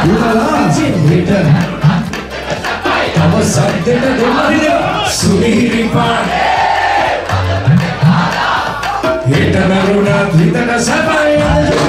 Hit a